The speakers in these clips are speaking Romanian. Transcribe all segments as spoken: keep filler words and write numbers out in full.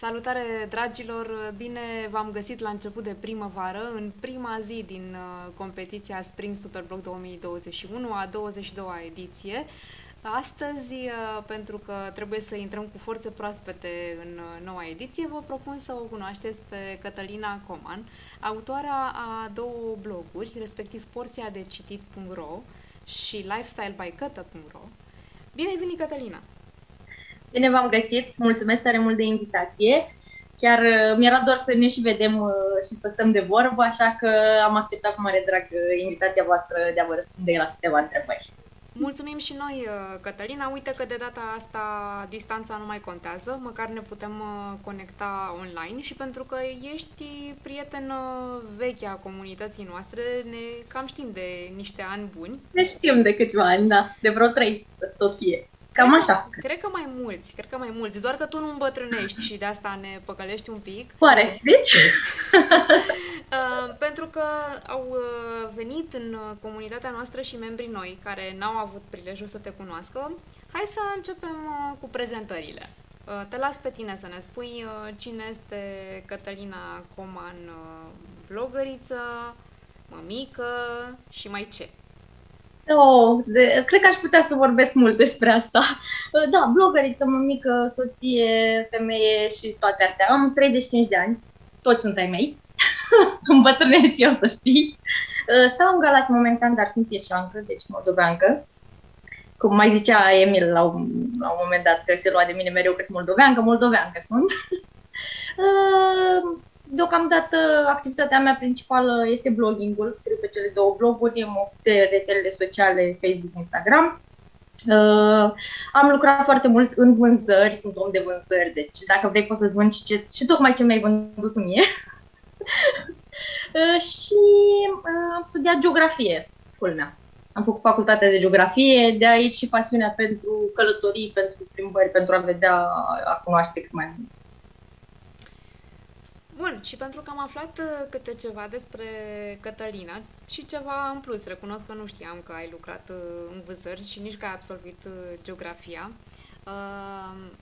Salutare, dragilor! Bine v-am găsit la început de primăvară, în prima zi din competiția Spring Superblog două mii douăzeci și unu, a douăzeci și doua ediție. Astăzi, pentru că trebuie să intrăm cu forțe proaspete în noua ediție, vă propun să o cunoașteți pe Cătălina Coman, autoarea a două bloguri, respectiv porția de citit punct ro și lifestyle by cata punct ro. Bine ai venit, Cătălina! Bine v-am găsit! Mulțumesc tare mult de invitație! Chiar mi-era doar să ne și vedem și să stăm de vorbă, așa că am acceptat cu mare drag invitația voastră de a vă răspunde la câteva întrebări. Mulțumim și noi, Cătălina! Uite că de data asta distanța nu mai contează, măcar ne putem conecta online și pentru că ești prietenă veche a comunității noastre, ne cam știm de niște ani buni. Ne știm de câțiva ani, da, de vreo trei să tot fie. Cam așa. Cred că mai mulți, cred că mai mulți, doar că tu nu îmbătrânești și de asta ne păcălești un pic. Oare, zici? Pentru că au venit în comunitatea noastră și membrii noi care n-au avut prilejul să te cunoască. Hai să începem cu prezentările. Te las pe tine să ne spui cine este Cătălina Coman, blogăriță, mămică și mai ce. Oh, de, cred că aș putea să vorbesc mult despre asta. Da, blogăriță, mămică, soție, femeie și toate astea. Am treizeci și cinci de ani, toți sunt ai mei. Îmbătrânesc și eu, să știi. Stau în Galați momentan, dar sunt ieșeancă, deci moldoveancă. Cum mai zicea Emil la un, la un moment dat, că se lua de mine mereu că sunt moldoveancă, moldoveancă sunt. Deocamdată, activitatea mea principală este blogging-ul, scriu pe cele două bloguri, mă ocup de rețelele sociale, Facebook, Instagram. Uh, am lucrat foarte mult în vânzări, sunt om de vânzări, deci dacă vrei poți să-ți vând și, ce, și tocmai ce mi-ai vândut mie. uh, și uh, am studiat geografie, culmea. Am făcut facultatea de geografie, de aici și pasiunea pentru călătorii, pentru plimbări, pentru a vedea, a cunoaște cât mai mult. Bun, și pentru că am aflat câte ceva despre Cătălina și ceva în plus, recunosc că nu știam că ai lucrat în vânzări și nici că ai absolvit geografia,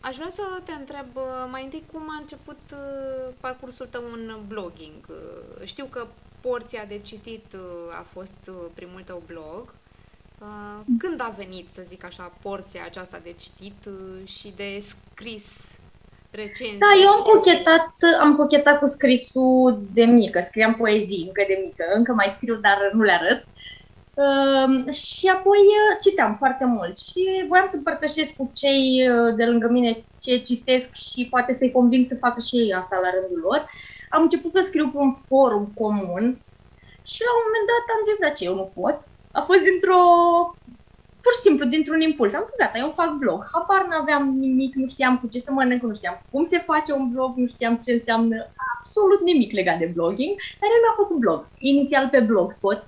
aș vrea să te întreb mai întâi cum a început parcursul tău în blogging. Știu că porția de citit a fost primul tău blog. Când a venit, să zic așa, porția aceasta de citit și de scris? Recenzii. Da, eu am cochetat, am cochetat cu scrisul de mică, scriam poezii încă de mică, încă mai scriu, dar nu le arăt. Uh, și apoi uh, citeam foarte mult și voiam să împărtășesc cu cei uh, de lângă mine ce citesc și poate să-i conving să facă și ei asta la rândul lor. Am început să scriu pe un forum comun și la un moment dat am zis, da, ce, eu nu pot? A fost dintr-o... pur și simplu, dintr-un impuls. Am zis, gata, eu fac blog. Habar n-aveam nimic, nu știam cu ce să mănânc, nu știam cum se face un blog, nu știam ce înseamnă absolut nimic legat de blogging, dar eu mi-am făcut blog. Inițial pe Blogspot,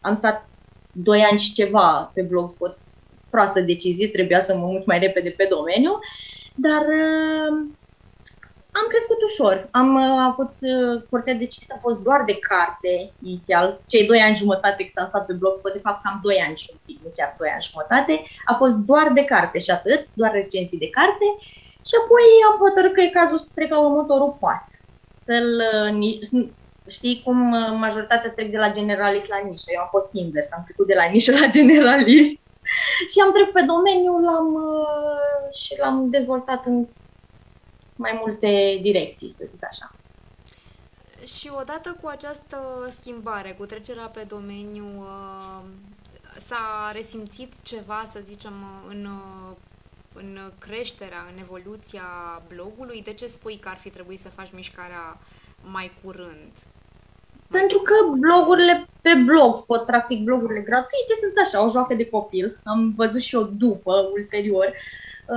am stat doi ani și ceva pe Blogspot, proastă decizie, trebuia să mă mut mai repede pe domeniu, dar uh, am crescut ușor. Am uh, avut, uh, porția de citit a fost doar de carte inițial, cei doi ani jumătate cât am stat pe Blogspot, de fapt cam doi ani și un pic. Chiar doi ani jumătate, a fost doar de carte și atât, doar recenzii de carte și apoi am hotărât că e cazul să trec la următorul pas. Să-l, știi cum majoritatea trec de la generalist la nișă, eu am fost invers, am trecut de la nișă la generalist și am trecut pe domeniu l-am, și l-am dezvoltat în mai multe direcții, să zic așa. Și odată cu această schimbare, cu trecerea pe domeniu, uh... s-a resimțit ceva, să zicem, în, în creșterea, în evoluția blogului? De ce spui că ar fi trebuit să faci mișcarea mai curând? Pentru că blogurile pe Blogspot, practic blogurile gratuite, sunt așa, o joacă de copil. Am văzut și eu după, ulterior.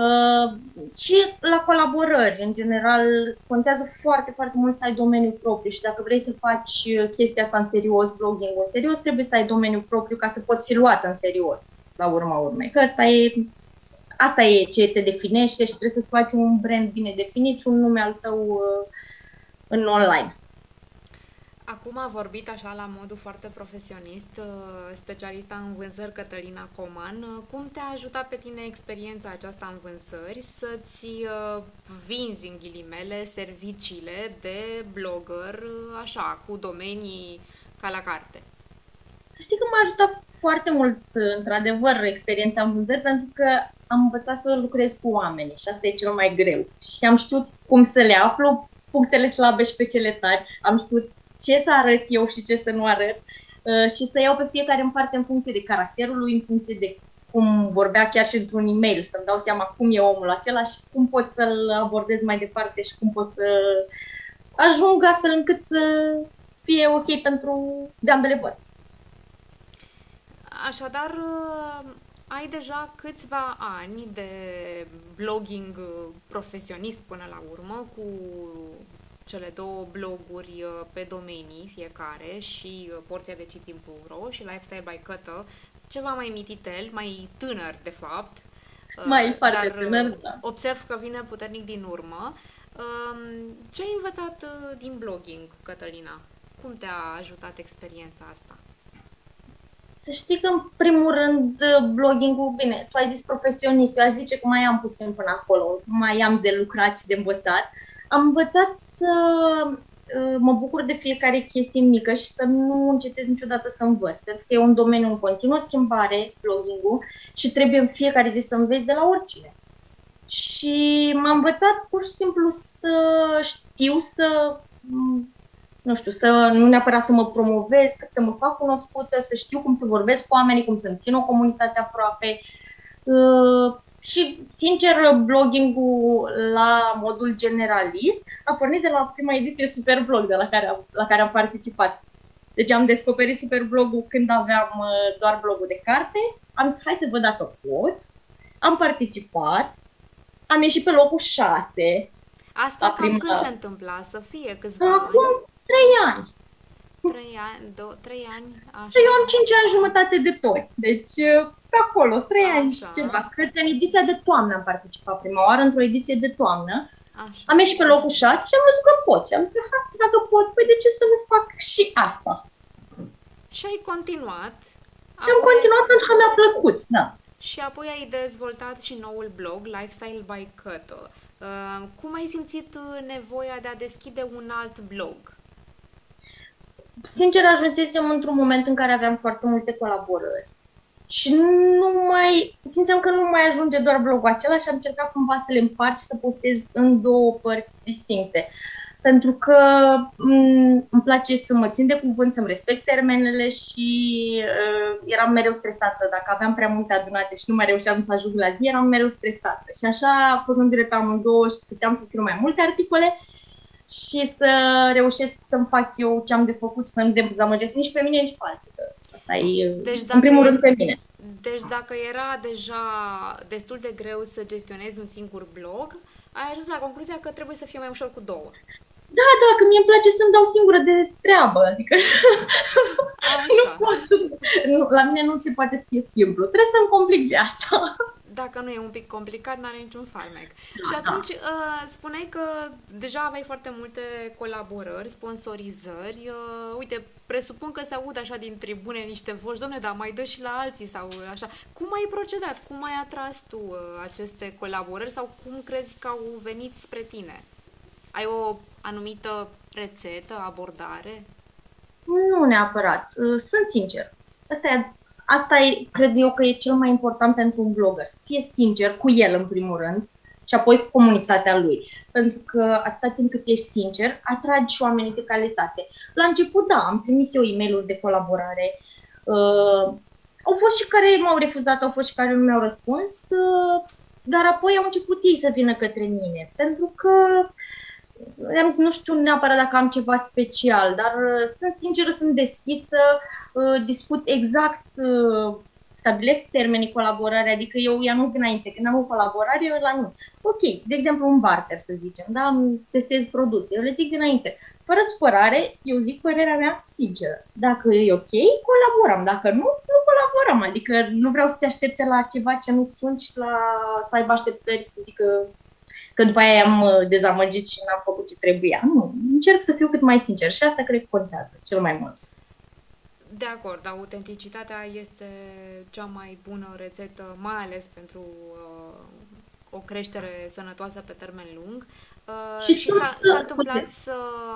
Uh, și la colaborări, în general, contează foarte, foarte mult să ai domeniul propriu și dacă vrei să faci chestia asta în serios, blogging în serios, trebuie să ai domeniul propriu ca să poți fi luat în serios, la urma urmei. Că asta e, asta e ce te definește și trebuie să-ți faci un brand bine definit și un nume al tău uh, în online. Acum a vorbit așa la modul foarte profesionist, specialista în vânzări Cătălina Coman. Cum te-a ajutat pe tine experiența aceasta în vânzări să-ți vinzi, în ghilimele, serviciile de blogger, așa, cu domenii ca la carte? Să știi că m-a ajutat foarte mult, într-adevăr, experiența în vânzări, pentru că am învățat să lucrez cu oamenii și asta e cel mai greu. Și am știut cum să le aflu, punctele slabe și pe cele tari, am știut ce să arăt eu și ce să nu arăt și să iau pe fiecare în parte în funcție de caracterul lui, în funcție de cum vorbea chiar și într-un e-mail, să-mi dau seama cum e omul acela și cum pot să-l abordez mai departe și cum pot să ajung astfel încât să fie ok pentru de ambele părți. Așadar, ai deja câțiva ani de blogging profesionist până la urmă, cu cele două bloguri pe domenii fiecare, și porția de citit punct ro și Lifestyle by Cătă, ceva mai mititel, mai tânăr de fapt, mai foarte tânăr, da. Observ că vine puternic din urmă. Ce ai învățat din blogging, Cătălina? Cum te-a ajutat experiența asta? Să știi că, în primul rând, blogging-ul, bine, tu ai zis profesionist, eu aș zice că mai am puțin până acolo, mai am de lucrat și de învățat. Am învățat să mă bucur de fiecare chestie mică și să nu încetez niciodată să învăț, pentru că e un domeniu în continuă schimbare, blogging-ul, și trebuie în fiecare zi să înveți de la oricine. Și m-am învățat pur și simplu să știu să... nu știu, să nu neapărat să mă promovez, cât să mă fac cunoscută, să știu cum să vorbesc cu oamenii, cum să-mi țin o comunitate aproape. Uh, și, sincer, blogging-ul la modul generalist a pornit de la prima ediție Superblog de la care, la care am participat. Deci am descoperit Superblog-ul când aveam uh, doar blogul de carte, am zis hai să văd dacă pot, am participat, am ieșit pe locul șase. Asta cam prima... când se întâmpla să fie câțiva ani? Trei ani. Trei ani, do- trei ani, așa. Eu am cinci ani jumătate de toți, deci pe acolo, trei așa. ani și ceva. Cred că în ediția de toamnă am participat prima oară, într-o ediție de toamnă. Așa. Am ieșit pe locul șase și am văzut că pot. Și am zis, ha, dacă pot, păi de ce să nu fac și asta? Și ai continuat. Apoi... Am continuat pentru că mi-a plăcut, da. Și apoi ai dezvoltat și noul blog, Lifestyle by Cătă. Uh, cum ai simțit nevoia de a deschide un alt blog? Sincer, ajunsesem într-un moment în care aveam foarte multe colaborări și nu mai, simțeam că nu mai ajunge doar blogul acela și am încercat cumva să le împart și să postez în două părți distincte. Pentru că m- îmi place să mă țin de cuvânt, să-mi respect termenele și uh, eram mereu stresată. Dacă aveam prea multe adunate și nu mai reușeam să ajung la zi, eram mereu stresată. Și așa, punându-le pe amândouă, puteam să scriu mai multe articole și să reușesc să-mi fac eu ce am de făcut, să nu dezamăgesc nici pe mine, nici pe alții. Asta e, deci, în primul rând, pe mine. Deci dacă era deja destul de greu să gestionezi un singur blog, ai ajuns la concluzia că trebuie să fie mai ușor cu două. Da, da, că mie îmi place să-mi dau singură de treabă. Adică nu pot, nu, la mine nu se poate să fie simplu. Trebuie să-mi complic viața. Dacă nu e un pic complicat, n-are niciun farmec. Da, și atunci da. uh, spuneai că deja aveai foarte multe colaborări, sponsorizări. Uh, uite, presupun că se aud așa din tribune niște voci, dom'le, dar mai dă și la alții sau așa. Cum ai procedat? Cum ai atras tu uh, aceste colaborări sau cum crezi că au venit spre tine? Ai o anumită rețetă, abordare? Nu neapărat. Uh, sunt sincer. Asta e... Asta e, cred eu că e cel mai important pentru un blogger, să fie sincer cu el în primul rând și apoi cu comunitatea lui. Pentru că atâta timp cât ești sincer, atragi și oamenii de calitate. La început, da, am trimis eu e-mail-uri de colaborare, uh, au fost și care m-au refuzat, au fost și care nu mi-au răspuns, uh, dar apoi au început ei să vină către mine, pentru că... am zis, nu știu neapărat dacă am ceva special, dar uh, sunt sinceră, sunt deschisă, uh, discut exact, uh, stabilesc termenii colaborare, adică eu i-anunț dinainte, când am o colaborare, eu îl anunț. Ok, de exemplu un barter, să zicem, da, testez produse, eu le zic dinainte. Fără supărare, eu zic părerea mea sinceră. Dacă e ok, colaborăm, dacă nu, nu colaborăm, adică nu vreau să se aștepte la ceva ce nu sunt și la, să aibă așteptări, să zic că... că după aia am dezamăgit și n-am făcut ce trebuia. Nu, încerc să fiu cât mai sincer și asta cred că contează cel mai mult. De acord, autenticitatea este cea mai bună rețetă, mai ales pentru uh, o creștere sănătoasă pe termen lung. Uh, și, și s-a, s-a întâmplat să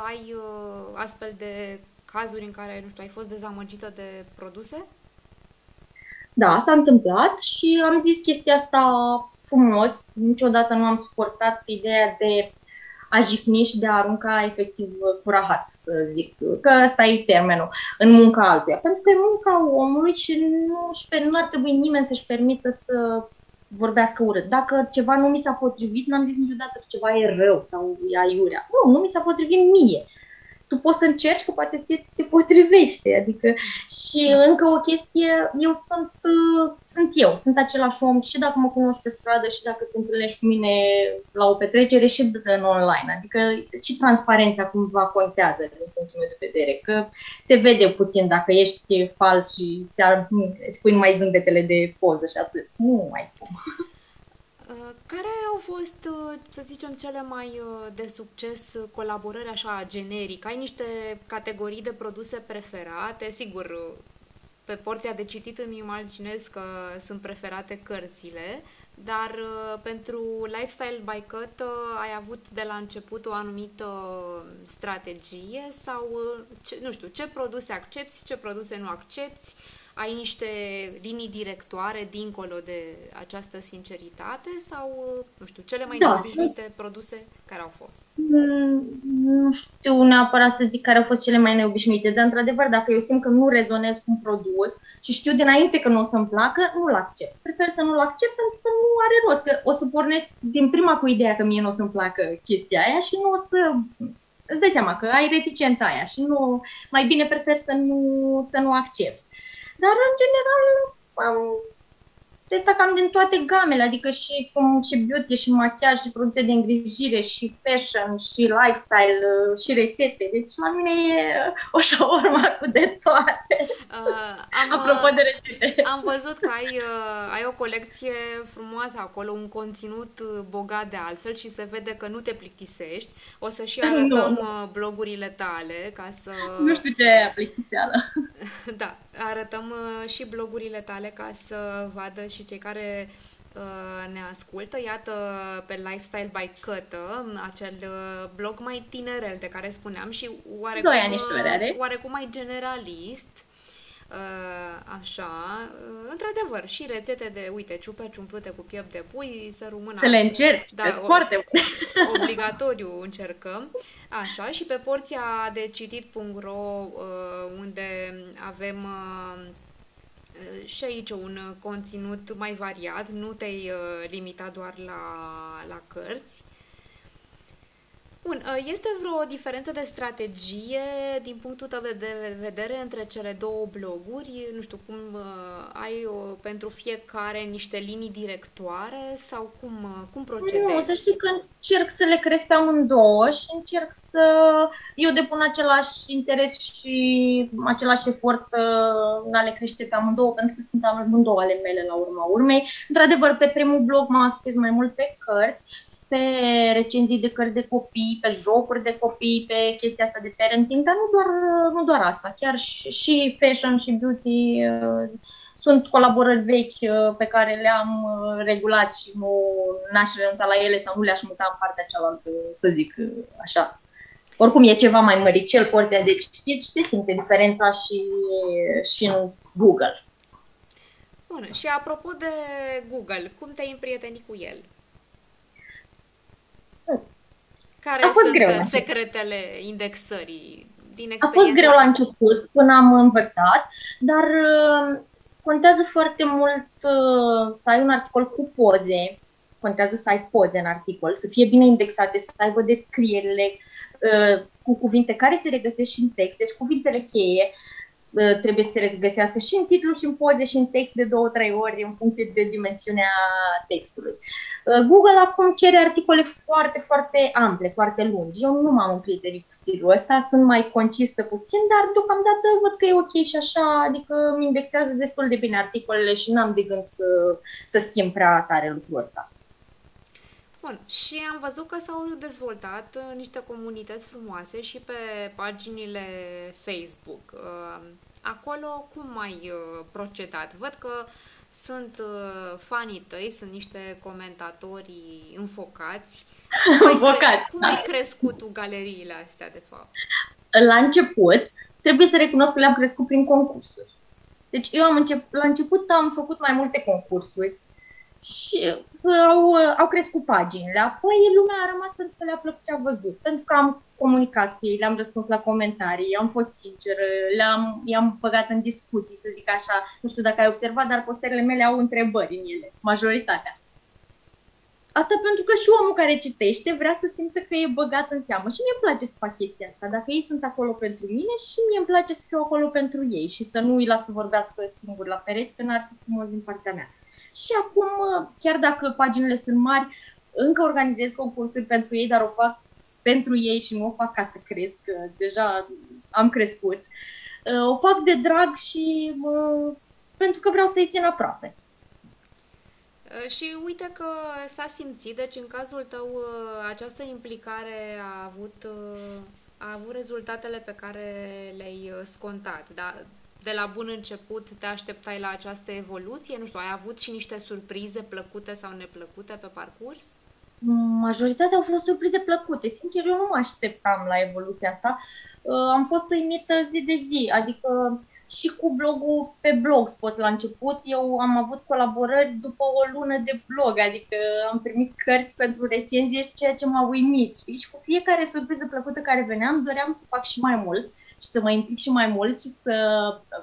ai uh, astfel de cazuri în care, nu știu, ai fost dezamăgită de produse? Da, s-a întâmplat și am zis chestia asta frumos. Niciodată nu am suportat ideea de a jicni și de a arunca efectiv cu rahat, să zic, că ăsta e termenul, în munca altuia. Pentru că e munca omului și nu, nu ar trebui nimeni să-și permită să vorbească urât. Dacă ceva nu mi s-a potrivit, n-am zis niciodată că ceva e rău sau e aiurea. Nu, nu mi s-a potrivit mie. Tu poți să încerci că poate ți se potrivește. Adică, și încă o chestie, eu sunt, sunt eu, sunt același om și dacă mă cunoști pe stradă și dacă te întâlnești cu mine la o petrecere și în online. Adică și transparența cumva contează din punctul meu de vedere, că se vede puțin dacă ești fals și îți pui mai zâmbetele de poză și atât. Nu mai cum. Care au fost, să zicem, cele mai de succes colaborări așa generic? Ai niște categorii de produse preferate? Sigur, pe porția de citit îmi imaginez că sunt preferate cărțile, dar pentru Lifestyle by Cut ai avut de la început o anumită strategie sau, nu știu, ce produse accepti, ce produse nu accepti? Ai niște linii directoare dincolo de această sinceritate sau, nu știu, cele mai neobișnuite da, produse care au fost? Nu știu neapărat să zic care au fost cele mai neobișnuite, dar într-adevăr, dacă eu simt că nu rezonez cu un produs și știu dinainte că nu o să-mi placă, nu-l accept. Prefer să nu-l accept pentru că nu are rost, că o să pornesc din prima cu ideea că mie nu o să-mi placă chestia aia și nu o să... Îți dai seama că ai reticența aia și nu... mai bine prefer să nu, să nu accept. Dar, în general, am testat cam din toate gamele, adică și, cum, și beauty, și machiaj, și produse de îngrijire, și fashion, și lifestyle, și rețete. Deci, la mine e o șaorma cu de toate. Uh, am, Apropo de rețete. Am văzut că ai, uh, ai o colecție frumoasă acolo, un conținut bogat de altfel și se vede că nu te plictisești. O să și arătăm nu. blogurile tale ca să... Nu știu ce plictiseală. Da. Arătăm și blogurile tale ca să vadă și cei care uh, ne ascultă. Iată pe Lifestyle by Cătă, acel blog mai tinerel de care spuneam și oarecum, oarecum mai generalist. Uh, așa, uh, într-adevăr, și rețete de, uite, ciuperci umplute cu piept de pui, sărumâna. Să le încerci, da, o, foarte obligatoriu încercăm. Așa, și pe porția de citit punct ro, uh, unde avem uh, și aici un conținut mai variat, nu te-ai uh, limita doar la, la cărți. Bun, este vreo diferență de strategie din punctul tău de vedere între cele două bloguri? Nu știu, cum ai o, pentru fiecare niște linii directoare sau cum, cum procedezi? Nu, să știi că încerc să le cresc pe amândouă și încerc să... Eu depun același interes și același efort în a le crește pe amândouă, pentru că sunt amândouă ale mele la urma urmei. Într-adevăr, pe primul blog mă axez mai mult pe cărți, pe recenzii de cărți de copii, pe jocuri de copii, pe chestia asta de parenting, dar nu doar, nu doar asta, chiar și, și fashion și beauty uh, sunt colaborări vechi uh, pe care le-am uh, regulat și nu n-aș renunța la ele sau nu le-aș muta în partea cealaltă, să zic uh, așa. Oricum e ceva mai măricel porția de citit și se simte diferența și, și în Google. Bun, și apropo de Google, cum te-ai împrietenit cu el? Care sunt greu, secretele indexării din experiența? A fost greu la început, până am învățat, dar uh, contează foarte mult uh, să ai un articol cu poze, contează să ai poze în articol, să fie bine indexate, să aibă descrierile uh, cu cuvinte care se regăsesc și în text, deci cuvintele cheie uh, trebuie să se regăsească și în titlu, și în poze, și în text de două, trei ori în funcție de dimensiunea textului. Google acum cere articole foarte, foarte ample, foarte lungi. Eu nu m-am împrietenit cu stilul ăsta, sunt mai concisă puțin, dar deocamdată văd că e ok și așa, adică îmi indexează destul de bine articolele și n-am de gând să, să schimb prea tare lucrul ăsta. Bun, și am văzut că s-au dezvoltat niște comunități frumoase și pe paginile Facebook. Acolo cum ai procedat? Văd că sunt fanii tăi, sunt niște comentatori înfocați. Cum ai, cre cum ai crescut tu galeriile astea, de fapt? La început, trebuie să recunosc că le-am crescut prin concursuri. Deci eu am început, la început am făcut mai multe concursuri și au, au crescut paginile. Apoi lumea a rămas pentru că le-a plăcut ce a văzut, pentru că am comunicat cu ei, le-am răspuns la comentarii, am fost sinceră, le-am, i-am băgat în discuții, să zic așa. Nu știu dacă ai observat, dar postările mele au întrebări în ele, majoritatea. Asta pentru că și omul care citește vrea să simtă că e băgat în seamă și mie-mi place să fac chestia asta, dacă ei sunt acolo pentru mine și mie-mi place să fiu acolo pentru ei și să nu îi las să vorbească singur la pereți, că n-ar fi frumos din partea mea. Și acum, chiar dacă paginile sunt mari, încă organizez concursuri pentru ei, dar o fac pentru ei și nu o fac ca să cresc, că deja am crescut. O fac de drag și pentru că vreau să-i țin aproape. Și uite că s-a simțit, deci în cazul tău această implicare a avut, a avut rezultatele pe care le-ai scontat, da? De la bun început te așteptai la această evoluție? Nu știu, ai avut și niște surprize plăcute sau neplăcute pe parcurs? Majoritatea au fost surprize plăcute. Sincer, eu nu mă așteptam la evoluția asta. Am fost uimită zi de zi, adică și cu blogul pe Blogspot la început. Eu am avut colaborări după o lună de blog, adică am primit cărți pentru recenzie, ceea ce m-a uimit. Știi? Și cu fiecare surpriză plăcută care veneam, doream să fac și mai mult și să mă implic și mai mult și să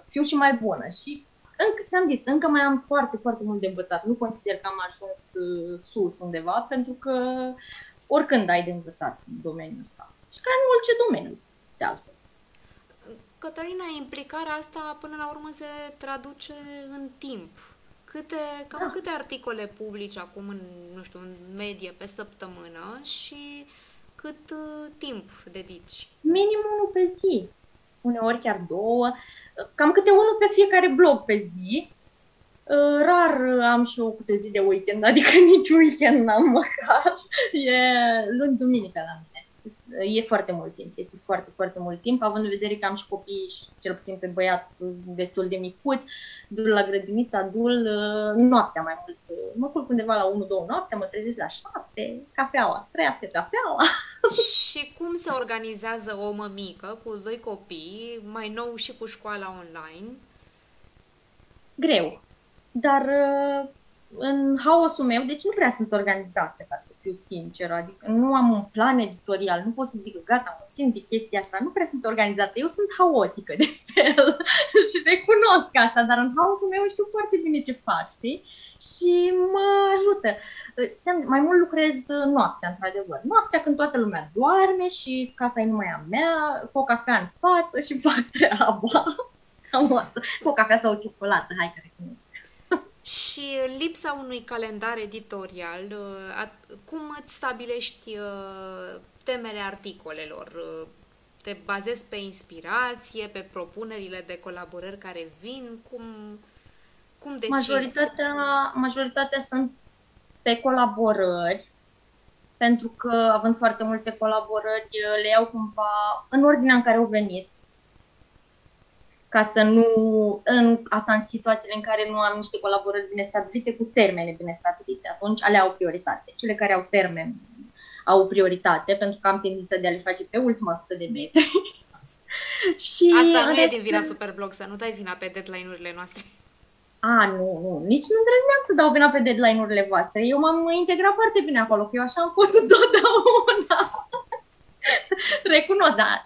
fiu și mai bună. Și încă, ți-am zis, încă mai am foarte, foarte mult de învățat. Nu consider că am ajuns sus undeva, pentru că oricând ai de învățat în domeniul ăsta. Și ca în orice domeniu, de altfel. Cătălina, implicarea asta până la urmă se traduce în timp. Câte, cam da. câte articole publici acum, în, nu știu, în medie pe săptămână și cât uh, timp dedici? Minim unul pe zi, uneori chiar două, cam câte unul pe fiecare blog pe zi. Uh, rar am și eu câte zi de weekend, adică nici weekend n-am măcar, e luni, duminică la mine. E foarte mult timp, este foarte, foarte mult timp, având în vedere că am și copii, și cel puțin pe băiat, destul de micuți, duc la grădiniță, adul noaptea mai mult. Mă culc undeva la unu două noaptea, mă trezesc la șapte, cafeaua, trăiască cafeaua. Și cum se organizează o mămică cu doi copii, mai nou și cu școala online? Greu, dar în haosul meu, deci nu prea sunt organizată, ca să fiu sinceră, adică nu am un plan editorial, nu pot să zic că gata, mă țin de chestia asta, nu prea sunt organizată, eu sunt haotică de fel și recunosc asta, dar în haosul meu știu foarte bine ce fac, știi? Și mă ajută. Mai mult lucrez noaptea, într-adevăr, noaptea când toată lumea doarme și casa e numai a mea, cu o cafea în față și fac treaba, cu o cafea sau o ciocolată, hai că recunosc. Și în lipsa unui calendar editorial, cum îți stabilești temele articolelor? Te bazezi pe inspirație, pe propunerile de colaborări care vin? Cum, cum decizi? Majoritatea, majoritatea sunt pe colaborări, pentru că având foarte multe colaborări, le iau cumva în ordinea în care au venit. Ca să nu, în, asta în situațiile în care nu am niște colaborări bine stabilite, cu termene bine stabilite, atunci alea au prioritate. Cele care au termen au prioritate, pentru că am tendința de a le face pe ultima sută de metri. Și asta nu e din vina Superblog, să nu dai vina pe deadline-urile noastre. A, nu, nu, nici nu îndrăzneam să dau vina pe deadline-urile voastre. Eu m-am integrat foarte bine acolo, că eu așa am fost totdeauna. Recunosc, dar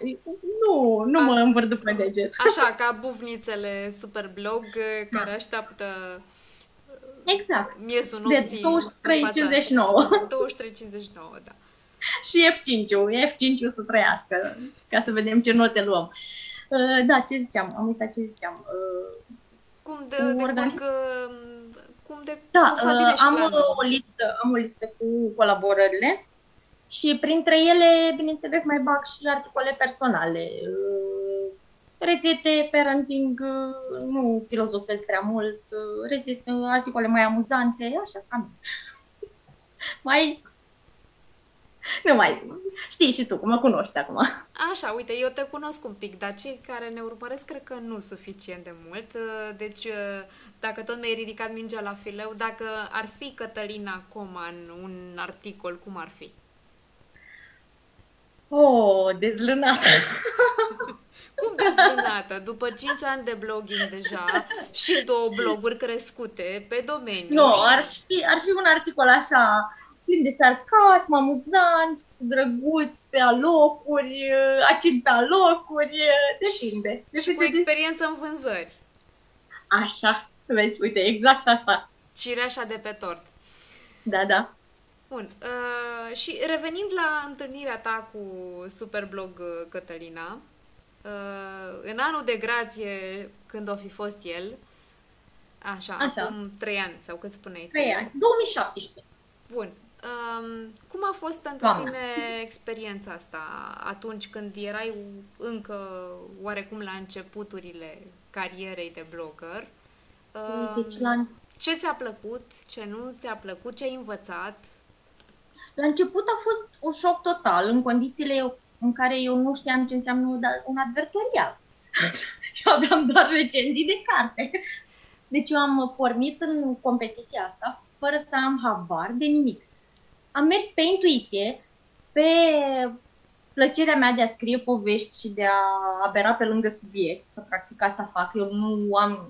nu, nu a, mă învârt pe deget. Așa, ca bufnițele Superblog care da. așteaptă exact. miezul nopții. douăzeci și trei cincizeci și nouă. douăzeci și trei cincizeci și nouă, da. Și F cinci-ul, F cinci-ul să trăiască, ca să vedem ce note luăm. Da, ce ziceam, am uitat ce ziceam. Cum de, de organic... cum de da, cum am, o listă, am o listă cu colaborările. Și printre ele, bineînțeles, mai bag și articole personale, rețete, parenting, nu filozofez prea mult, rețete, articole mai amuzante, așa, cam. Mai Nu mai... Știi și tu, mă cunoști acum. Așa, uite, eu te cunosc un pic, dar cei care ne urmăresc cred că nu suficient de mult. Deci, dacă tot mi-ai ridicat mingea la fileu, dacă ar fi Cătălina Coman un articol, cum ar fi? Oh, dezlânată! Cum dezlânată? După cinci ani de blogging deja și două bloguri crescute pe domeniu. Nu, no, și... ar, fi, ar fi un articol așa, plin de sarcasm, amuzant, drăguț, pe alocuri, acid pe alocuri, depinde. Și, și cu experiență în vânzări. Așa, vezi, uite, exact asta. Cireașa de pe tort. Da, da. Bun, uh, și revenind la întâlnirea ta cu Superblog, Cătălina, uh, în anul de grație, când o fi fost el, așa, așa. Acum trei ani, sau cât spuneai? trei ani, două mii șaptesprezece. Bun. Um, cum a fost pentru Doamna. tine experiența asta atunci când erai încă oarecum la începuturile carierei de blogger? Um, deci la... Ce ți-a plăcut, ce nu ți-a plăcut, ce ai învățat? La început a fost un șoc total, în condițiile în care eu nu știam ce înseamnă un advertorial. Eu aveam doar recenzii de carte. Deci eu am pornit în competiția asta fără să am habar de nimic. Am mers pe intuiție, pe plăcerea mea de a scrie povești și de a abera pe lângă subiect, că practic asta fac. Eu nu am,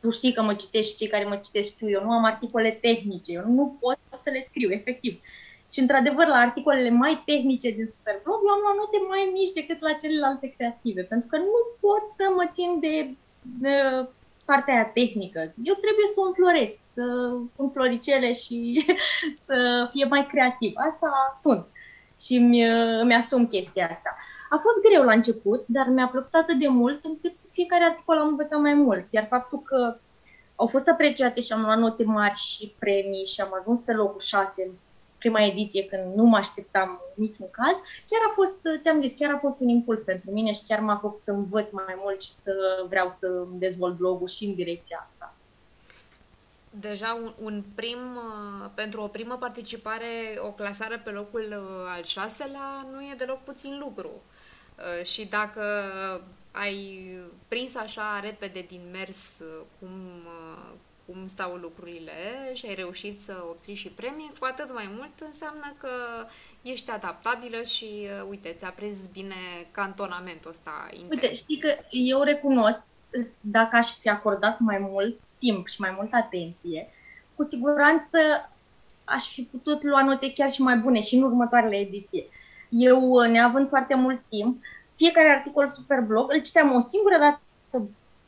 tu știi că mă citești și cei care mă citești știu, eu nu am articole tehnice, eu nu pot să le scriu, efectiv. Și într-adevăr, la articolele mai tehnice din Superblog, eu am luat note mai mici decât la celelalte creative, pentru că nu pot să mă țin de... de partea aia tehnică. Eu trebuie să o înfloresc, să pun floricele și să fie mai creativ. Asta sunt și îmi, îmi asum chestia asta. A fost greu la început, dar mi-a plăcut atât de mult încât fiecare articol am învățat mai mult. Iar faptul că au fost apreciate și am luat note mari și premii și am ajuns pe locul șase în prima ediție, când nu mă așteptam niciun caz, chiar a fost, ți-am zis, chiar a fost un impuls pentru mine și chiar m-a făcut să învăț mai mult și să vreau să dezvolt blogul și în direcția asta. Deja un, un prim, pentru o primă participare, o clasare pe locul al șaselea nu e deloc puțin lucru. Și dacă ai prins așa repede din mers cum... cum stau lucrurile și ai reușit să obții și premii, cu atât mai mult înseamnă că ești adaptabilă și, uite, ți-a prins bine cantonamentul ăsta intens. Uite, știi că eu recunosc, dacă aș fi acordat mai mult timp și mai multă atenție, cu siguranță aș fi putut lua note chiar și mai bune și în următoarele ediție. Eu, neavând foarte mult timp, fiecare articol Superblog îl citeam o singură dată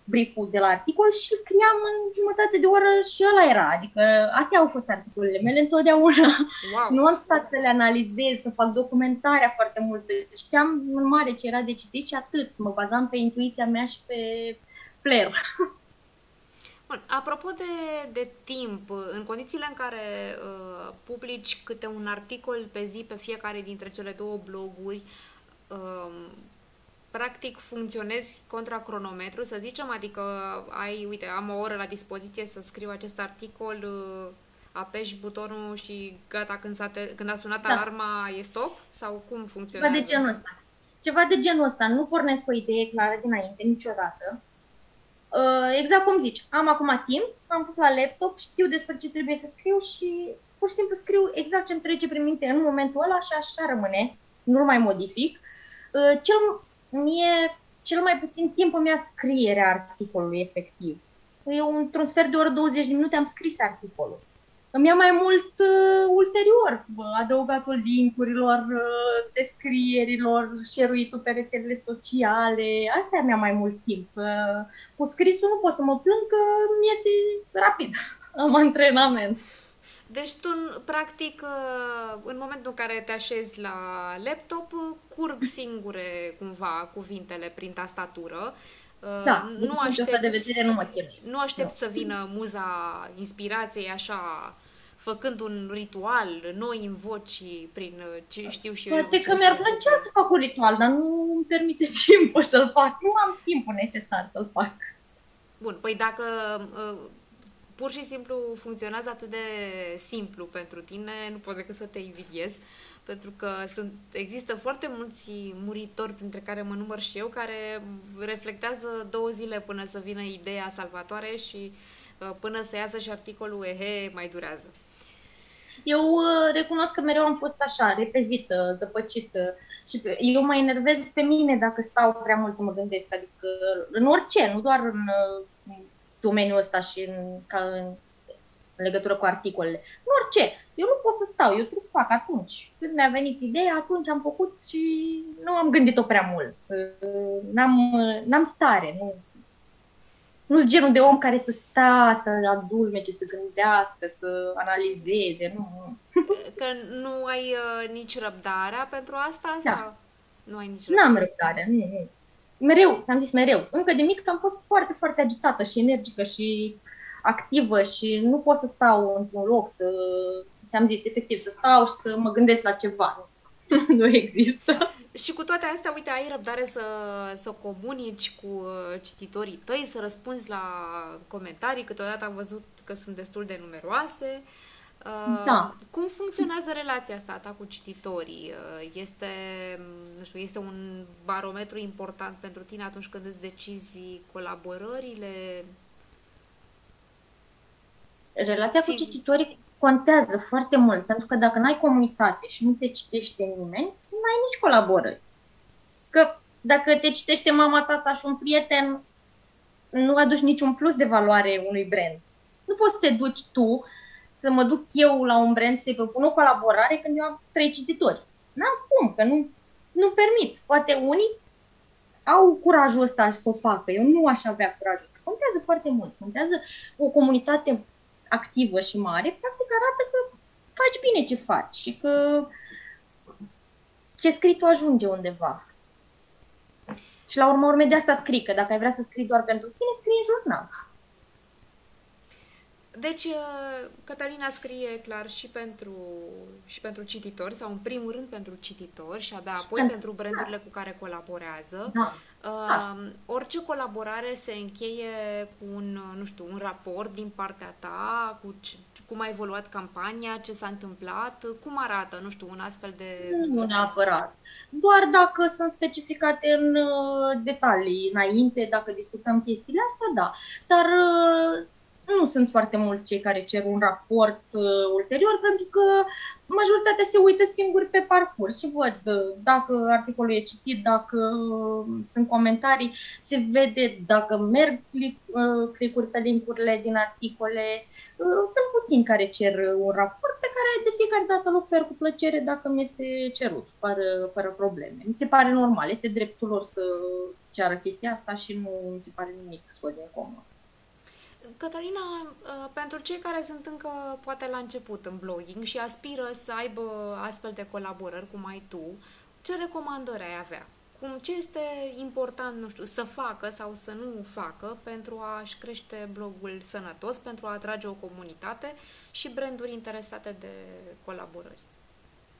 brieful de la articol și scriam în jumătate de oră și ăla era. Adică astea au fost articolele mele întotdeauna. Wow. Nu am stat să le analizez, să fac documentarea foarte mult. Știam în mare ce era de citit și atât. Mă bazam pe intuiția mea și pe flair. Bun, apropo de, de timp, în condițiile în care uh, publici câte un articol pe zi pe fiecare dintre cele două bloguri, uh, practic funcționezi contra cronometru, să zicem, adică ai, uite, am o oră la dispoziție să scriu acest articol, apeși butonul și gata, când, s-a te- când a sunat da. alarma e stop? Sau cum funcționează? Ceva de genul ăsta. Ceva de genul ăsta. Nu pornesc o idee clară dinainte, niciodată. Exact cum zici, am acum timp, am pus la laptop, știu despre ce trebuie să scriu și pur și simplu scriu exact ce-mi trece prin minte în momentul ăla și așa rămâne, nu-l mai modific. Cel Mie, cel mai puțin timp îmi ia scrierea articolului, efectiv. Eu, într-un sfert de oră, douăzeci de minute, am scris articolul. Îmi ia mai mult uh, ulterior, bă, adăugatul link-urilor, uh, descrierilor, share-uitul pe rețelele sociale. Astea mi-a mai mult timp. Uh, cu scrisul nu pot să mă plâng că îmi iese rapid. Am antrenament. Deci tu, practic, în momentul în care te așezi la laptop, curg singure, cumva, cuvintele prin tastatură. Da, nu aștept, de vedere nu mă chem. Nu aștept să vină muza inspirației, așa, făcând un ritual, noi în voci, prin ce știu și eu. Poate că mi-ar plăcea să fac un ritual, dar nu îmi permite timpul să-l fac. Nu am timpul necesar să-l fac. Bun, păi dacă... pur și simplu funcționează atât de simplu pentru tine, nu pot decât să te invidiez, pentru că sunt, există foarte mulți muritori, printre care mă număr și eu, care reflectează două zile până să vină ideea salvatoare și uh, până să iasă și articolul ehe, mai durează. Eu uh, recunosc că mereu am fost așa, repezită, zăpăcită și eu mă enervez pe mine dacă stau prea mult să mă gândesc, adică în orice, nu doar în uh, domeniul ăsta și în, ca în, în legătură cu articolele. În orice. Eu nu pot să stau, eu trebuie să fac atunci. Când mi-a venit ideea, atunci am făcut și nu am gândit-o prea mult. N-am stare. Nu, nu-s genul de om care să stea, să adulmece, să gândească, să analizeze. Nu. Că nu ai uh, nici răbdarea pentru asta? Da. Sau? Nu ai nici răbdare. N-am răbdare, nu, nu. Mereu, ți-am zis mereu. Încă de mic am fost foarte, foarte agitată și energică și activă și nu pot să stau într-un loc, să, ți-am zis, efectiv, să stau și să mă gândesc la ceva. Nu există. Și cu toate astea, uite, ai răbdare să, să comunici cu cititorii tăi, să răspunzi la comentarii, câteodată am văzut că sunt destul de numeroase. Da. Cum funcționează relația asta ta cu cititorii? Este, nu știu, este un barometru important pentru tine atunci când îți decizi colaborările? Relația cu cititorii contează foarte mult, pentru că dacă n-ai comunitate și nu te citește nimeni, n-ai nici colaborări. Că dacă te citește mama, tata și un prieten, nu aduci niciun plus de valoare unui brand. Nu poți să te duci tu, să mă duc eu la un brand să-i propun o colaborare când eu am trei cititori. N-am cum, că nu, nu permit. Poate unii au curajul ăsta să o facă. Eu nu aș avea curajul ăsta. Contează foarte mult. Contează o comunitate activă și mare, practic arată că faci bine ce faci și că ce scrii tu ajunge undeva. Și la urmă urme de asta scrii, că dacă ai vrea să scrii doar pentru tine, scrii în jurnal. Deci, Cătălina scrie clar și pentru, și pentru cititori, sau în primul rând pentru cititori și abia apoi pentru brandurile cu care colaborează. Da. Da. Uh, orice colaborare se încheie cu un, nu știu, un raport din partea ta, cu ce, cum a evoluat campania, ce s-a întâmplat, cum arată, nu știu, un astfel de... Nu neapărat. Doar dacă sunt specificate în detalii înainte, dacă discutăm chestiile astea, da. Dar uh, nu sunt foarte mulți cei care cer un raport uh, ulterior, pentru că majoritatea se uită singuri pe parcurs și văd uh, dacă articolul e citit, dacă uh, sunt comentarii, se vede dacă merg click, uh, click-uri pe link-urile din articole. Uh, sunt puțini care cer un raport pe care de fiecare dată îl ofer cu plăcere dacă mi este cerut, fără, fără probleme. Mi se pare normal, este dreptul lor să ceară chestia asta și nu mi se pare nimic scos din comă. Cătălina, pentru cei care sunt încă poate la început în blogging și aspiră să aibă astfel de colaborări cum ai tu, ce recomandări ai avea? Cum, ce este important, nu știu, să facă sau să nu facă pentru a-și crește blogul sănătos, pentru a atrage o comunitate și branduri interesate de colaborări?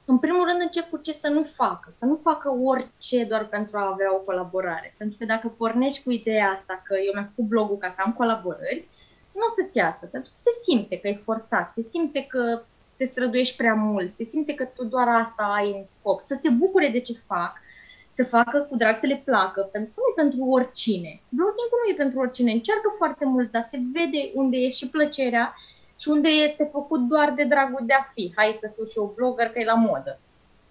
În primul rând încep cu ce să nu facă. Să nu facă orice doar pentru a avea o colaborare. Pentru că dacă pornești cu ideea asta că eu mi-am făcut blogul ca să am colaborări, nu o să-ți iasă. Pentru că se simte că e forțat, se simte că te străduiești prea mult, se simte că tu doar asta ai în scop. Să se bucure de ce fac, să facă cu drag, să le placă. Pentru că nu e pentru oricine. Blogging nu e pentru oricine. Încearcă foarte mult, dar se vede unde e și plăcerea și unde este făcut doar de dragul de a fi. Hai să fiu și eu blogger, că e la modă.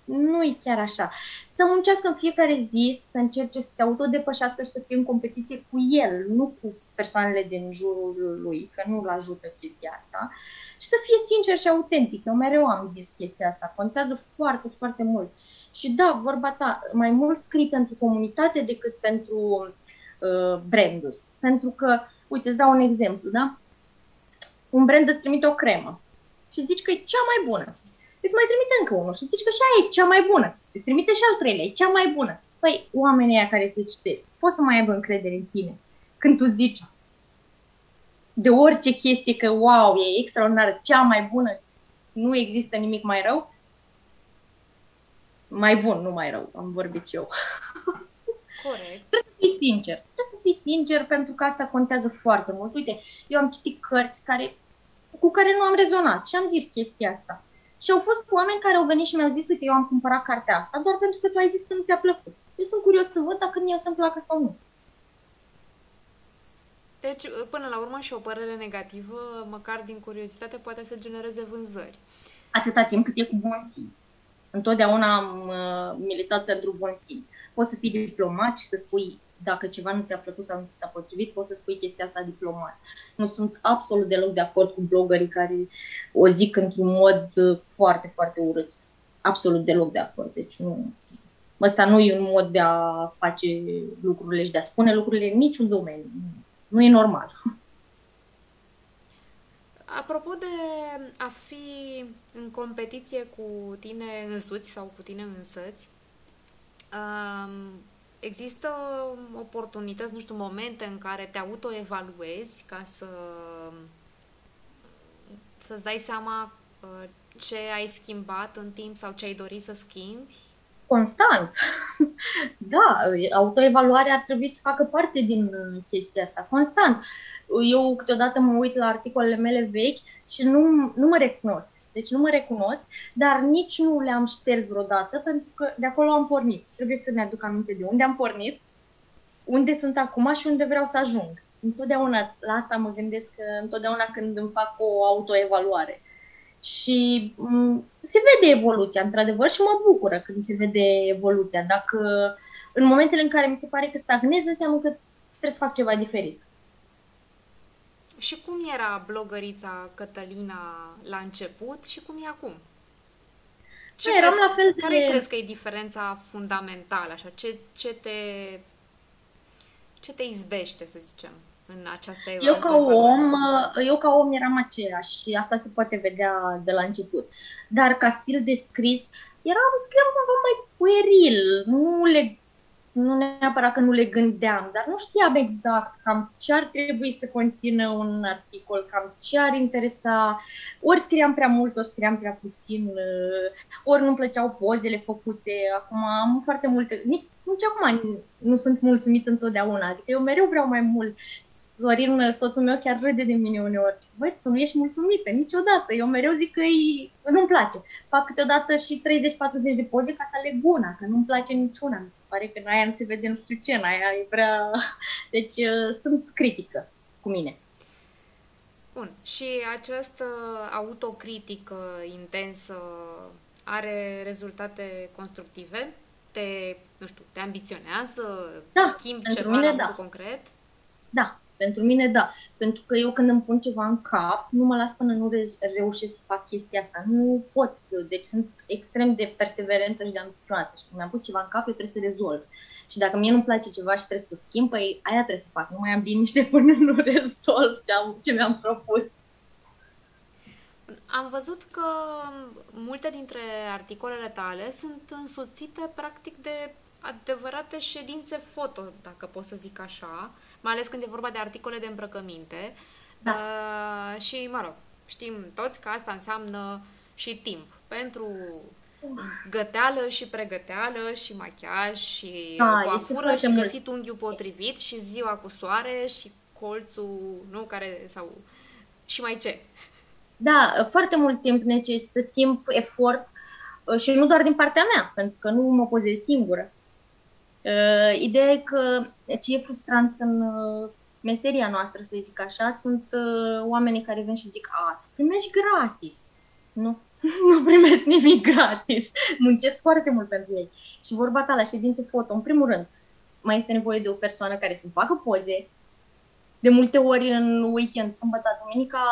Nu e chiar așa. Să muncească în fiecare zi, să încerce să se autodepășească și să fie în competiție cu el, nu cu persoanele din jurul lui, că nu-l ajută chestia asta. Și să fie sincer și autentic. Eu mereu am zis chestia asta. Contează foarte, foarte mult. Și da, vorba ta, mai mult scrii pentru comunitate decât pentru uh, branduri. Pentru că, uite, îți dau un exemplu, da? Un brand îți trimite o cremă și zici că e cea mai bună. Îți mai trimite încă unul și zici că și aia e cea mai bună. Îți trimite și al treilea, e cea mai bună. Păi, oamenii aia care te citesc, poți să mai aibă încredere în tine. Când tu zici de orice chestie că, wow, e extraordinară, cea mai bună, nu există nimic mai rău? Mai bun, nu mai rău, am vorbit eu. Corect. Trebuie să fii sincer. Trebuie să fii sincer pentru că asta contează foarte mult. Uite, eu am citit cărți care, cu care nu am rezonat și am zis chestia asta. Și au fost oameni care au venit și mi-au zis, uite, eu am cumpărat cartea asta doar pentru că tu ai zis că nu ți-a plăcut. Eu sunt curios să văd dacă mie o să-mi placă sau nu. Deci, până la urmă, și o părere negativă, măcar din curiozitate, poate să genereze vânzări. Atâta timp cât e cu bun simț. Întotdeauna am uh, militat pentru bun simț. Poți să fii diplomat și să spui dacă ceva nu ți-a plăcut sau nu ți s-a potrivit, poți să spui chestia asta diplomat. Nu sunt absolut deloc de acord cu blogării care o zic într-un mod foarte, foarte urât. Absolut deloc de acord. Deci nu... Ăsta nu e un mod de a face lucrurile și de a spune lucrurile în niciun domeniu. Nu e normal. Apropo de a fi în competiție cu tine însuți sau cu tine însăți, există oportunități, nu știu, momente în care te autoevaluezi ca să, să-ți dai seama ce ai schimbat în timp sau ce ai dori să schimbi? Constant. Da, autoevaluarea ar trebui să facă parte din chestia asta, constant. Eu câteodată mă uit la articolele mele vechi și nu, nu mă recunosc. Deci nu mă recunosc, dar nici nu le-am șters vreodată pentru că de acolo am pornit. Trebuie să-mi aduc aminte de unde am pornit, unde sunt acum și unde vreau să ajung. Întotdeauna la asta mă gândesc, întotdeauna când îmi fac o autoevaluare. Și se vede evoluția, într-adevăr, și mă bucură când se vede evoluția. Dacă în momentele în care mi se pare că stagnez, înseamnă că trebuie să fac ceva diferit. Și cum era blogărița Cătălina la început și cum e acum? Ce eram crezi, la fel de... Care crezi că e diferența fundamentală? Așa? Ce, ce, te, ce te izbește, să zicem? În această eu, ca om, eu ca om eram aceeași și asta se poate vedea de la început. Dar ca stil de scris, eram, scriam cumva mai pueril, nu, le, nu neapărat că nu le gândeam, dar nu știam exact cam ce ar trebui să conțină un articol, cam ce ar interesa. Ori scriam prea mult, ori scriam prea puțin, ori nu-mi plăceau pozele făcute. Acum am foarte multe, nici, nici acum nu sunt mulțumită întotdeauna, adică eu mereu vreau mai mult. Zorin, soțul meu, chiar râde de mine uneori. Băi, tu nu ești mulțumită niciodată. Eu mereu zic că nu-mi place. Fac câteodată și treizeci-patruzeci de poze ca să aleg una, că nu-mi place niciuna. Mi se pare că în aia nu se vede nu știu ce, în aia e prea... Deci sunt critică cu mine. Bun. Și această autocritică intensă are rezultate constructive? Te, nu știu, te ambiționează? Da, schimbi ceva mine, la da. Concret? Da, pentru mine da, pentru că eu când îmi pun ceva în cap, nu mă las până nu reușesc să fac chestia asta, nu pot, deci sunt extrem de perseverentă și de ambițioasă și când mi-am pus ceva în cap, eu trebuie să rezolv. Și dacă mie nu-mi place ceva și trebuie să schimb, păi aia trebuie să fac, nu mai am liniște până nu rezolv ce, am, ce mi-am propus. Am văzut că multe dintre articolele tale sunt însoțite practic de adevărate ședințe foto, dacă pot să zic așa, mai ales când e vorba de articole de îmbrăcăminte. Da. Uh, și, mă rog, știm toți că asta înseamnă și timp pentru găteală și pregăteală și machiaj și da, coafură și găsit mult. Unghiul potrivit și ziua cu soare și colțul, nu, care, sau și mai ce. Da, foarte mult timp necesită, timp, efort și nu doar din partea mea, pentru că nu mă pozez singură. Uh, ideea e că ce e frustrant în uh, meseria noastră, să zic așa, sunt uh, oamenii care vin și zic, a, primești gratis. Nu, nu primesc nimic gratis. Muncesc foarte mult pentru ei. Și vorba ta la ședințe foto, în primul rând, mai este nevoie de o persoană care să-mi facă poze. De multe ori în weekend, sâmbătă, duminica,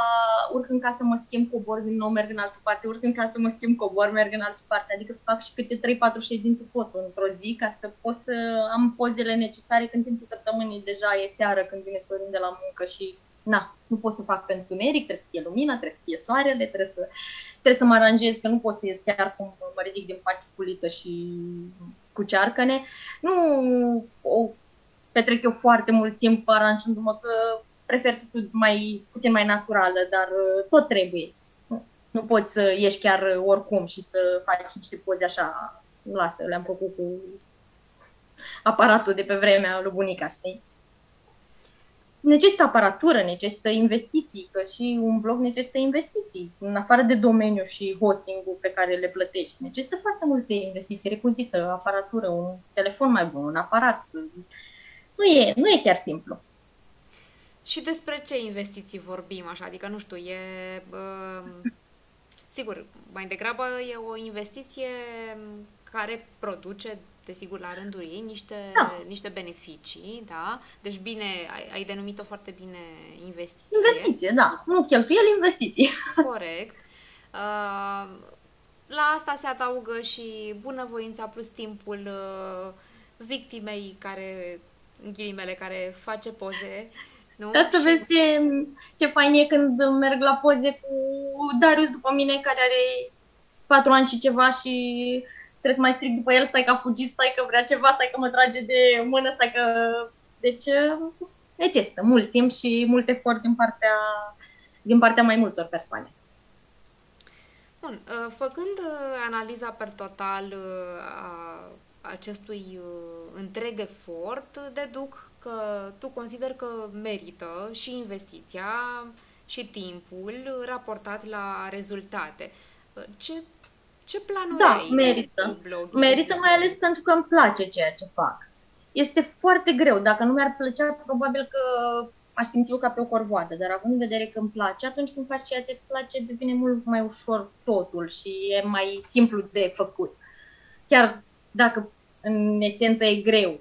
urc în casă, mă schimb, cobor, din nou merg în altă parte, urc în casă, mă schimb, cobor, merg în altă parte. Adică fac și câte trei-patru ședințe foto într-o zi ca să pot să am pozele necesare când timpul săptămânii deja e seară, când vine Sorin de la muncă și na, nu pot să fac pentru întuneric, trebuie să fie lumina, trebuie să fie soarele, trebuie să, trebuie să mă aranjez, că nu pot să ies chiar cum mă ridic din pat sculită și cu cearcăne. Nu... O, petrec eu foarte mult timp aranjându-mă, că prefer să fiu mai, puțin mai naturală, dar tot trebuie. Nu, nu poți să ieși chiar oricum și să faci niște poze așa, lasă, le-am făcut cu aparatul de pe vremea lui bunica, știi? necesită aparatură, necesită investiții, că și un blog necesită investiții, în afară de domeniu și hosting-ul pe care le plătești. Necesită foarte multe investiții, recuzită, aparatură, un telefon mai bun, un aparat. Nu e, nu e chiar simplu. Și despre ce investiții vorbim așa? Adică, nu știu, e... Uh, sigur, mai degrabă e o investiție care produce, desigur, la rândul ei, niște, da. niște beneficii, da? Deci bine, ai, ai denumit-o foarte bine investiție. Investiție, da. Nu cheltuieli, investiții. Corect. Uh, la asta se adaugă și bunăvoința plus timpul uh, victimei care, în ghilimele, care face poze. Nu? Ca să vezi ce, ce fain e când merg la poze cu Darius după mine, care are patru ani și ceva și trebuie să mai stric după el, stai că a fugit, stai că vrea ceva, stai că mă trage de mână, stai că... Deci necesită mult timp și mult efort din partea, din partea mai multor persoane. Bun, făcând analiza per total a acestui întreg efort, deduc că tu consider că merită și investiția și timpul raportat la rezultate. Ce, ce planuri da, ai merită. Blog? Merită mai ales pentru că îmi place ceea ce fac. Este foarte greu. Dacă nu mi-ar plăcea, probabil că aș simți-o ca pe o corvoadă, dar având în vedere că îmi place, atunci când faci ceea ce îți place, devine mult mai ușor totul și e mai simplu de făcut. Chiar dacă în esență e greu.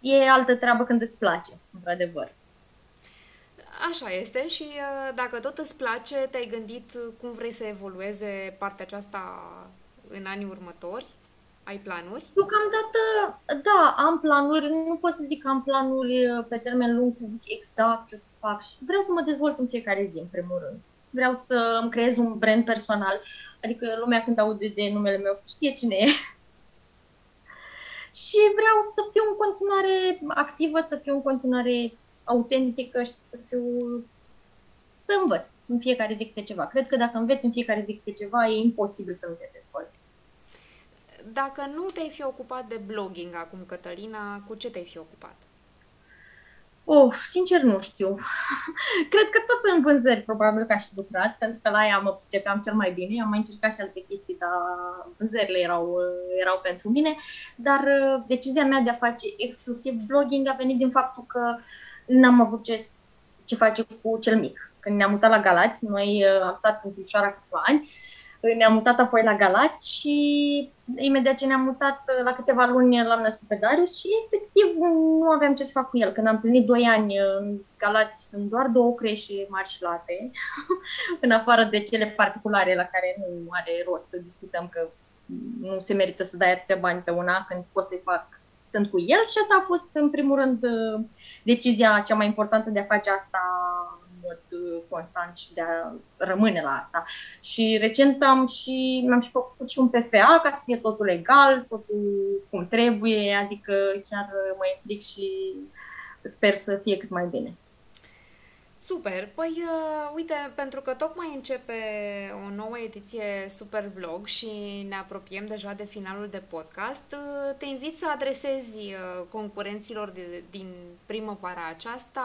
E altă treabă când îți place, într-adevăr. Așa este și dacă tot îți place, te-ai gândit cum vrei să evolueze partea aceasta în anii următori? Ai planuri? Deocamdată, da, am planuri. Nu pot să zic că am planuri pe termen lung, să zic exact ce să fac. Vreau să mă dezvolt în fiecare zi, în primul rând. Vreau să îmi creez un brand personal. Adică lumea când aude de numele meu să știe cine e. Și vreau să fiu în continuare activă, să fiu în continuare autentică și să fiu... să învăț în fiecare zi câte ceva. Cred că dacă înveți în fiecare zi câte ceva, e imposibil să nu te dezvolți. Dacă nu te-ai fi ocupat de blogging acum, Cătălina, cu ce te-ai fi ocupat? Oh, sincer nu știu. Cred că tot în vânzări probabil că aș fi lucrat, pentru că la aia mă pricepeam cel mai bine. Am mai încercat și alte chestii, dar vânzările erau, erau pentru mine. Dar decizia mea de a face exclusiv blogging a venit din faptul că n-am avut ce, ce face cu cel mic. Când ne-am mutat la Galați, noi am stat în Timișoara câțiva ani, ne-am mutat apoi la Galați și imediat ce ne-am mutat, la câteva luni l-am născut pe Darius și efectiv nu aveam ce să fac cu el. Când am împlinit doi ani în Galați, sunt doar două creșe mari și late, în afară de cele particulare la care nu are rost să discutăm, că nu se merită să dai atâția bani pe una când poți să-i fac stând cu el. Și asta a fost în primul rând decizia cea mai importantă, de a face asta constant și de a rămâne la asta. Și recent am și, mi-am și făcut și un P F A ca să fie totul legal, totul cum trebuie, adică chiar mă implic și sper să fie cât mai bine. Super! Păi, uh, uite, pentru că tocmai începe o nouă ediție Superblog și ne apropiem deja de finalul de podcast, uh, te invit să adresezi uh, concurenților de, din primăvara aceasta,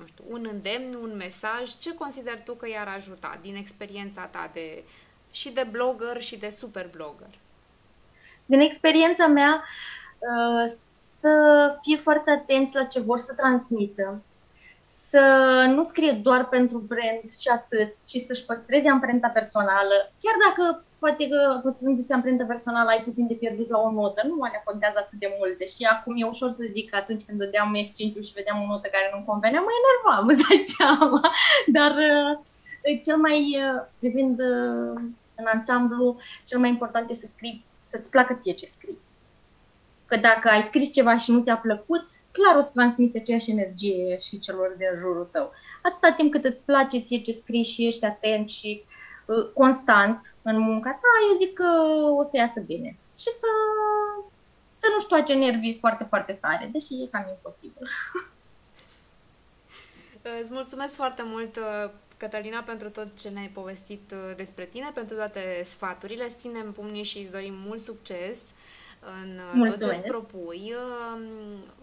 nu știu, un îndemn, un mesaj, ce consideri tu că i-ar ajuta din experiența ta de, și de blogger și de superblogger? Din experiența mea, uh, să fie foarte atenți la ce vor să transmită. Să nu scrie doar pentru brand și atât, ci să-și păstreze amprenta personală. Chiar dacă poate că păstrându-ți amprenta personală ai puțin de pierdut la o notă, nu mai contează atât de mult. Deși acum e ușor să zic că atunci când dădeam F cinci și vedeam o notă care nu-mi convenea, mă enervam, îți dai seama. Dar cel mai, privind în ansamblu, cel mai important e să scrii, să-ți placă ție ce scrii. Că dacă ai scris ceva și nu ți-a plăcut, clar o să transmiți aceeași energie și celor din jurul tău. Atâta timp cât îți place ție ce scrii și ești atent și uh, constant în munca ta, eu zic că o să iasă bine. Și să, să nu-și toace nervii foarte, foarte tare, deși e cam imposibil. Îți mulțumesc foarte mult, Cătălina, pentru tot ce ne-ai povestit despre tine, pentru toate sfaturile. Ținem pumnii și îți dorim mult succes în mulțumesc. Tot ce-ți propui.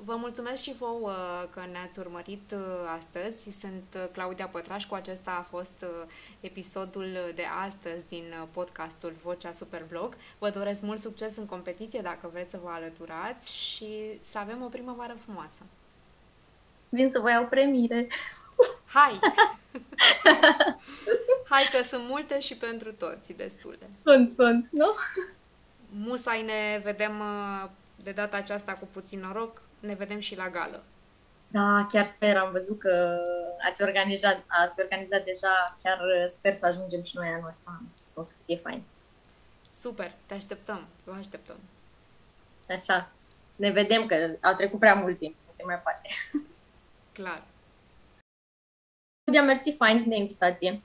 Vă mulțumesc și vouă că ne-ați urmărit astăzi. Sunt Claudia Pătrașcu, acesta a fost episodul de astăzi din podcastul Vocea Superblog. Vă doresc mult succes în competiție dacă vreți să vă alăturați și să avem o primăvară frumoasă. Vin să vă iau premiile. Hai! Hai că sunt multe și pentru toți destule. Sunt, sunt, nu? Musai ne vedem de data aceasta cu puțin noroc, ne vedem și la gală. Da, chiar sper, am văzut că ați organizat, ați organizat deja, chiar sper să ajungem și noi anul ăsta, o să fie fain. Super, te așteptăm, vă așteptăm. Așa, ne vedem că au trecut prea mult timp, nu se mai poate. Clar. Mersi fain de invitație.